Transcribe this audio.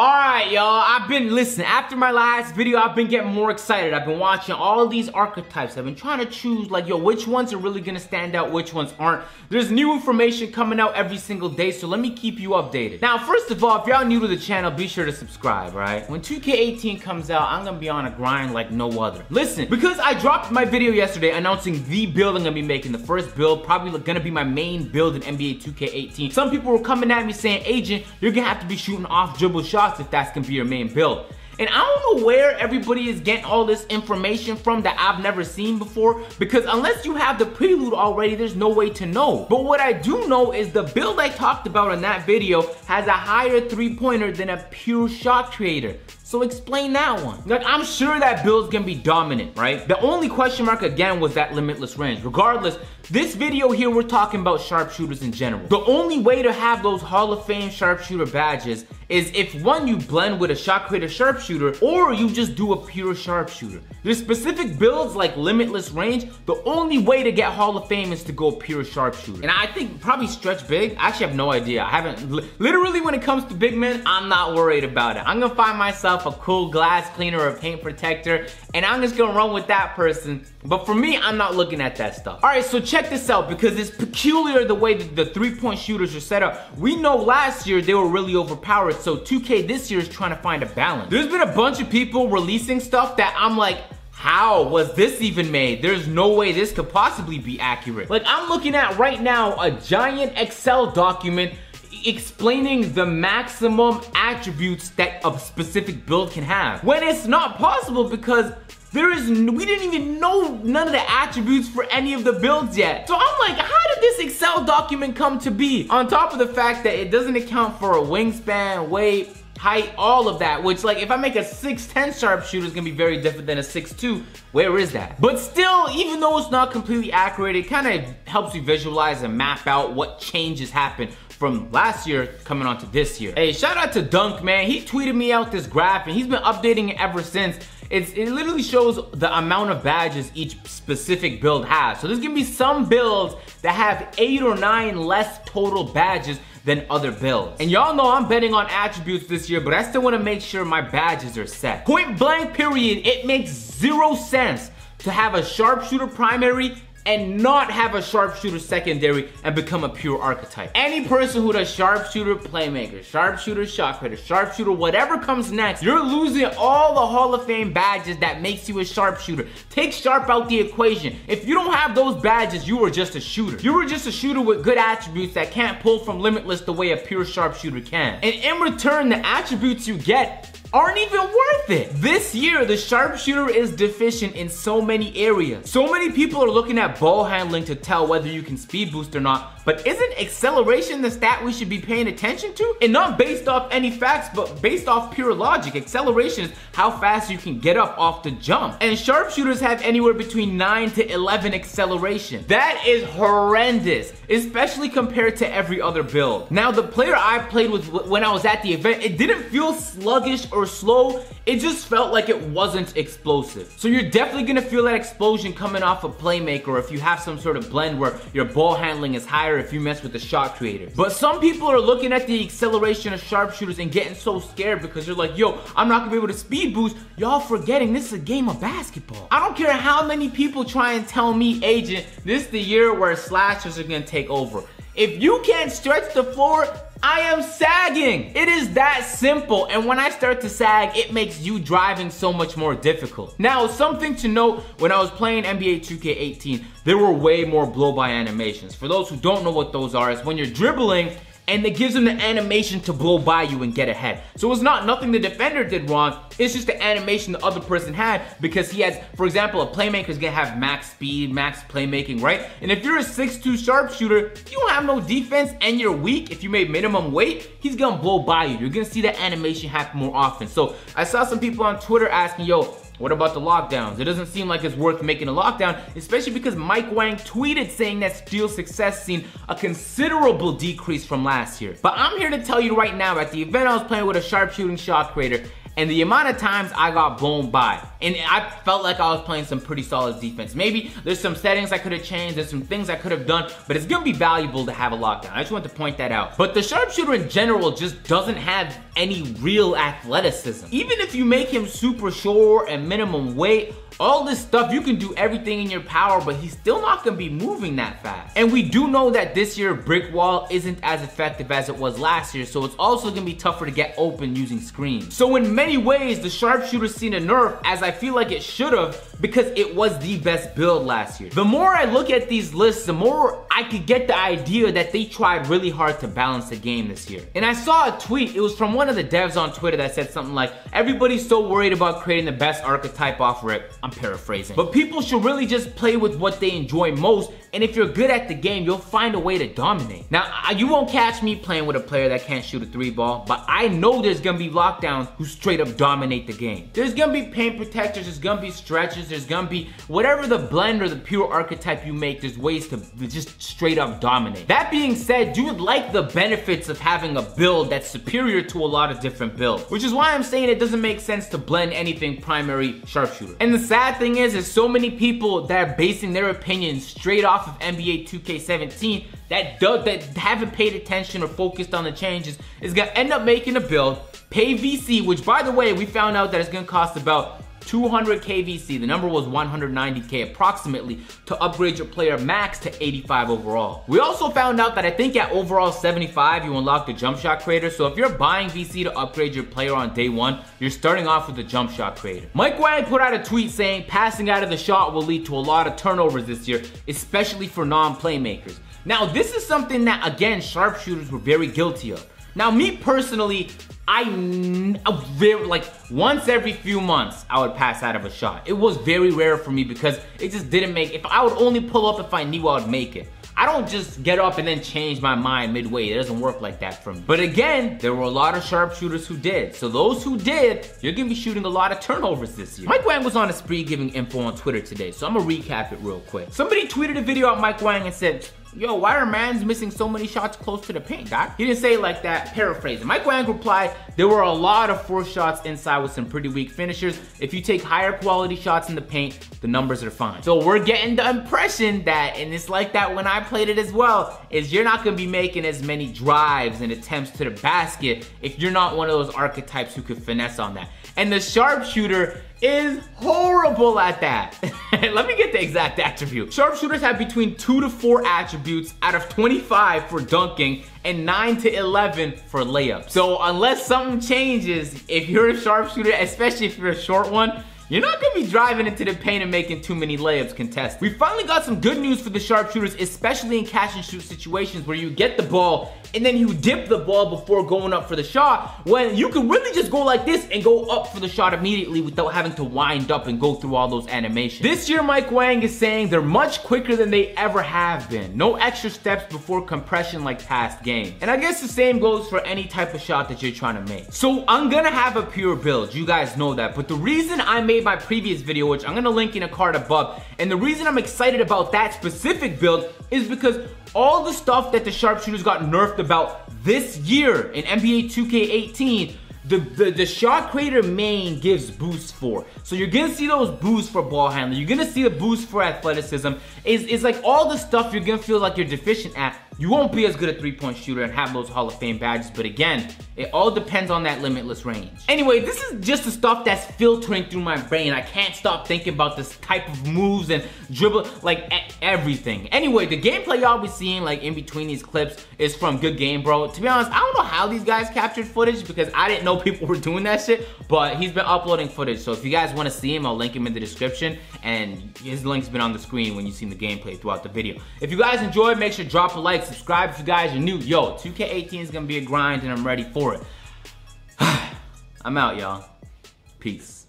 Alright, y'all, after my last video, I've been getting more excited. I've been watching all of these archetypes. I've been trying to choose, like, yo, which ones are really gonna stand out, which ones aren't. There's new information coming out every single day, so let me keep you updated. Now, first of all, if y'all new to the channel, be sure to subscribe, right? When 2K18 comes out, I'm gonna be on a grind like no other. Listen, because I dropped my video yesterday announcing the build I'm gonna be making, the first build, probably gonna be my main build in NBA 2K18. Some people were coming at me saying, Agent, you're gonna have to be shooting off dribble shots if that's gonna be your main build. And I don't know where everybody is getting all this information from that I've never seen before, because unless you have the prelude already, there's no way to know. But what I do know is the build I talked about in that video has a higher three-pointer than a pure shot creator. So explain that one. Like, I'm sure that build's gonna be dominant, right? The only question mark again was that limitless range. Regardless, this video here, we're talking about sharpshooters in general. The only way to have those Hall of Fame sharpshooter badges is if one, you blend with a shot creator sharpshooter, or you just do a pure sharpshooter. There's specific builds like limitless range. The only way to get Hall of Fame is to go pure sharpshooter. And I think probably stretch big. I actually have no idea. I haven't, literally when it comes to big men, I'm not worried about it. I'm gonna find myself a cool glass cleaner or a paint protector, and I'm just gonna run with that person. But for me, I'm not looking at that stuff. All right, so check this out, because it's peculiar the way that the three-point shooters are set up. We know last year they were really overpowered, so 2K this year is trying to find a balance. There's been a bunch of people releasing stuff that I'm like, how was this even made? There's no way this could possibly be accurate. Like, I'm looking at right now a giant Excel document explaining the maximum attributes that a specific build can have, when it's not possible because we didn't even know none of the attributes for any of the builds yet. So I'm like, how did this Excel document come to be? On top of the fact that it doesn't account for a wingspan, weight, height, all of that, which, like, if I make a 6'10 sharpshooter, it's gonna be very different than a 6'2. Where is that? But still, even though it's not completely accurate, it kind of helps you visualize and map out what changes happen from last year coming on to this year. Hey, shout out to Dunk, man. He tweeted me out this graph, and he's been updating it ever since. It literally shows the amount of badges each specific build has. So there's gonna be some builds that have 8 or 9 less total badges than other builds. And y'all know I'm betting on attributes this year, but I still wanna make sure my badges are set. Point blank period, it makes zero sense to have a sharpshooter primary and not have a sharpshooter secondary and become a pure archetype. Any person who does sharpshooter playmaker, sharpshooter shot creator, sharpshooter whatever comes next, you're losing all the Hall of Fame badges that makes you a sharpshooter. Take sharp out the equation. If you don't have those badges, you were just a shooter. You were just a shooter with good attributes that can't pull from limitless the way a pure sharpshooter can. And in return, the attributes you get aren't even worth it. This year, the sharpshooter is deficient in so many areas. So many people are looking at ball handling to tell whether you can speed boost or not, but isn't acceleration the stat we should be paying attention to? And not based off any facts, but based off pure logic. Acceleration is how fast you can get up off the jump. And sharpshooters have anywhere between 9 to 11 acceleration. That is horrendous, especially compared to every other build. Now, the player I played with when I was at the event, it didn't feel sluggish or slow, it just felt like it wasn't explosive. So you're definitely gonna feel that explosion coming off a playmaker if you have some sort of blend where your ball handling is higher if you mess with the shot creator. But some people are looking at the acceleration of sharpshooters and getting so scared because they're like, yo, I'm not gonna be able to speed boost. Y'all forgetting this is a game of basketball. I don't care how many people try and tell me, Agent, this is the year where slashers are gonna take over. If you can't stretch the floor, I am sagging. It is that simple. And when I start to sag, it makes you driving so much more difficult. Now, something to note, when I was playing NBA 2K18, there were way more blow-by animations. For those who don't know what those are, it's when you're dribbling and it gives them the animation to blow by you and get ahead. So it's not nothing the defender did wrong, it's just the animation the other person had, because he has, for example, a playmaker's gonna have max speed, max playmaking, right? And if you're a 6'2 sharpshooter, you don't have no defense and you're weak, if you made minimum weight, he's gonna blow by you. You're gonna see that animation happen more often. So I saw some people on Twitter asking, yo, what about the lockdowns? It doesn't seem like it's worth making a lockdown, especially because Mike Wang tweeted saying that steal success seen a considerable decrease from last year. But I'm here to tell you right now, at the event I was playing with a sharpshooting shot creator, and the amount of times I got blown by. And I felt like I was playing some pretty solid defense. Maybe there's some settings I could have changed, there's some things I could have done, but it's gonna be valuable to have a lockdown. I just want to point that out. But the sharpshooter in general just doesn't have any real athleticism. Even if you make him super short and minimum weight, all this stuff, you can do everything in your power, but he's still not gonna be moving that fast. And we do know that this year, brick wall isn't as effective as it was last year, so it's also gonna be tougher to get open using screens. So in many ways, the sharpshooter's seen a nerf, as I feel like it should've, because it was the best build last year. The more I look at these lists, the more I could get the idea that they tried really hard to balance the game this year. And I saw a tweet, it was from one of the devs on Twitter that said something like, everybody's so worried about creating the best archetype off rip. I'm paraphrasing. But people should really just play with what they enjoy most, and if you're good at the game, you'll find a way to dominate. Now, you won't catch me playing with a player that can't shoot a 3-ball, but I know there's gonna be lockdowns who straight up dominate the game. There's gonna be paint protectors, there's gonna be stretches, there's gonna be whatever the blend or the pure archetype you make, there's ways to just straight up dominate. That being said, you would like the benefits of having a build that's superior to a lot of different builds, which is why I'm saying it doesn't make sense to blend anything primary sharpshooter. And the sad thing is so many people that are basing their opinions straight off of NBA 2K18 that haven't paid attention or focused on the changes is gonna end up making a build, pay VC, which by the way, we found out that it's gonna cost about 200k VC, the number was 190k approximately, to upgrade your player max to 85 overall. We also found out that I think at overall 75, you unlock the jump shot creator, so if you're buying VC to upgrade your player on day one, you're starting off with the jump shot creator. Mike Wang put out a tweet saying, passing out of the shot will lead to a lot of turnovers this year, especially for non-playmakers. Now, this is something that, again, sharpshooters were very guilty of. Now, me personally, once every few months, I would pass out of a shot. It was very rare for me because it just didn't make, if I would only pull up if I knew I would make it. I don't just get up and then change my mind midway. It doesn't work like that for me. But again, there were a lot of sharpshooters who did. So those who did, you're gonna be shooting a lot of turnovers this year. Mike Wang was on a spree giving info on Twitter today, so I'm gonna recap it real quick. Somebody tweeted a video at Mike Wang and said, yo, why are man's missing so many shots close to the paint, doc? He didn't say it like that, paraphrasing. Mike Wang replied, there were a lot of forced shots inside with some pretty weak finishers. If you take higher quality shots in the paint, the numbers are fine. So we're getting the impression that, and it's like that when I played it as well, is you're not gonna be making as many drives and attempts to the basket if you're not one of those archetypes who could finesse on that. And the sharpshooter is horrible at that. Let me get the exact attribute. Sharpshooters have between 2 to 4 attributes out of 25 for dunking and 9 to 11 for layups. So unless something changes, if you're a sharpshooter, especially if you're a short one, you're not gonna be driving into the paint and making too many layups contested. We finally got some good news for the sharpshooters, especially in catch and shoot situations where you get the ball and then you dip the ball before going up for the shot, when you can really just go like this and go up for the shot immediately without having to wind up and go through all those animations. This year, Mike Wang is saying they're much quicker than they ever have been. No extra steps before compression like past games. And I guess the same goes for any type of shot that you're trying to make. So I'm gonna have a pure build, you guys know that, but the reason I made my previous video, which I'm gonna link in a card above, and the reason I'm excited about that specific build is because all the stuff that the sharpshooters got nerfed about this year in NBA 2K18, the shot creator main gives boosts for. So you're gonna see those boosts for ball handling, you're gonna see the boost for athleticism. It's like all the stuff you're gonna feel like you're deficient at. You won't be as good a three-point shooter and have those Hall of Fame badges, but again, it all depends on that limitless range. Anyway, this is just the stuff that's filtering through my brain. I can't stop thinking about this type of moves and dribble, like everything. Anyway, the gameplay y'all be seeing like in between these clips is from Good Game Bro. To be honest, I don't know how these guys captured footage because I didn't know people were doing that shit, but he's been uploading footage. So if you guys wanna see him, I'll link him in the description, and his link's been on the screen when you've seen the gameplay throughout the video. If you guys enjoyed, make sure to drop a like, subscribe if you guys are new. Yo, 2K18 is gonna be a grind and I'm ready for it. I'm out, y'all. Peace.